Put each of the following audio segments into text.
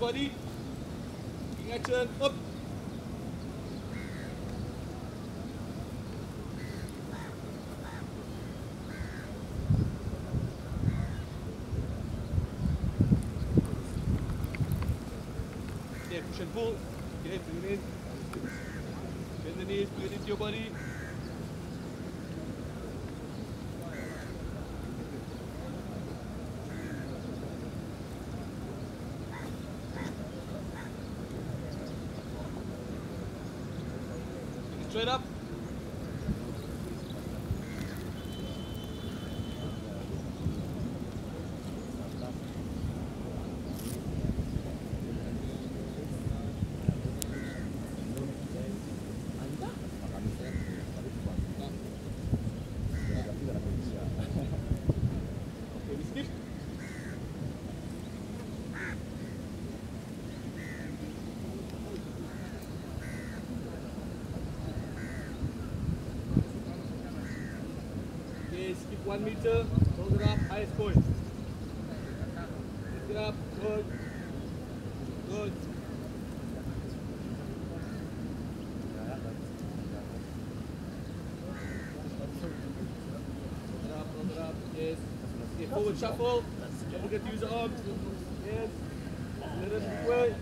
Body, in action, up. Okay, push and pull. Okay, bring it in. Bend the knees, bring it into your body. Straight up. Skip 1 meter, hold it up, highest point. Lift it up, good. Good. Hold it up, yes. Okay, forward shuffle. Don't forget to use the arms. Yes. Let it be way.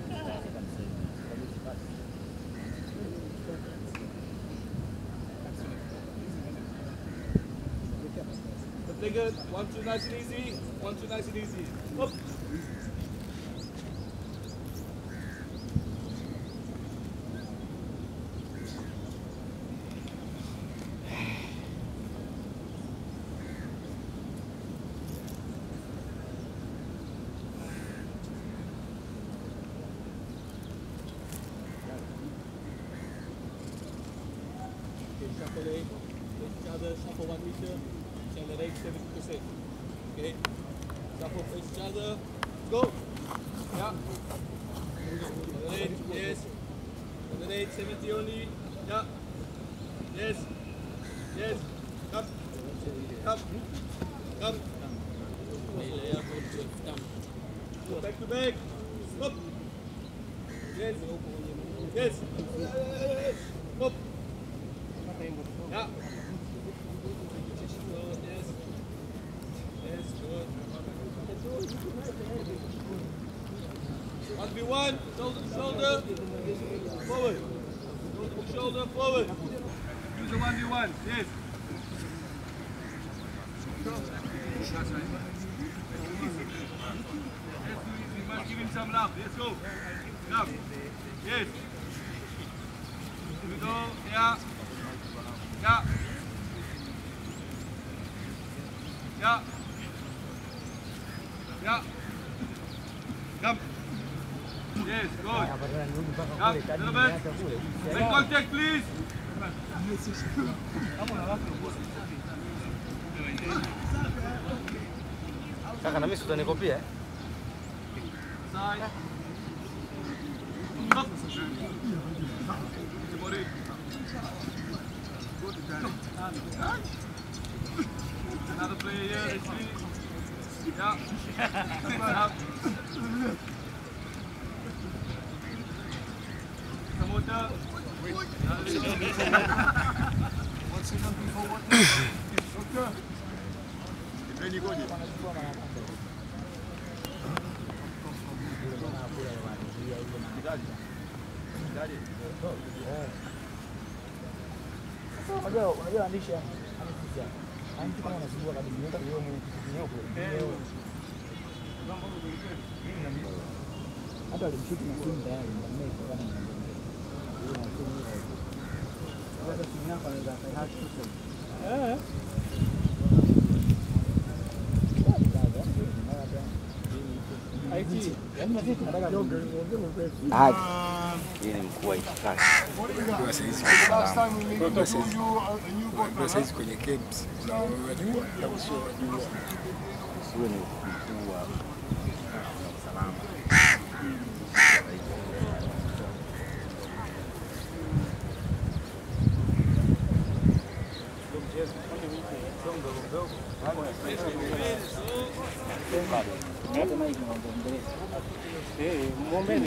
Good. 1, 2, nice and easy. 1, 2, nice and easy. Up. Okay, shuffle A. Each other, shuffle 1 meter. Generate 70%. Okay? Shuffle face each other. Go! Yeah. Generate, yes. Generate 70 only. Yeah. Yes. Yes. Come. Come. Come. Go back to back. Stop. Yes. Yes. Yes. Stop. Yeah. One, shoulder to shoulder, forward. Shoulder to shoulder, forward. Do the 1v1, yes. We must give him some love. Let's go. Love. Yes. Here we go. Yeah. Yeah. Yeah. Yeah. Come. Yes, good. Up, a little bit. Make contact, please. Side. Up. Body. Another player here, let's see. Yeah. I thought it was shooting a thing down and make it running. Momento.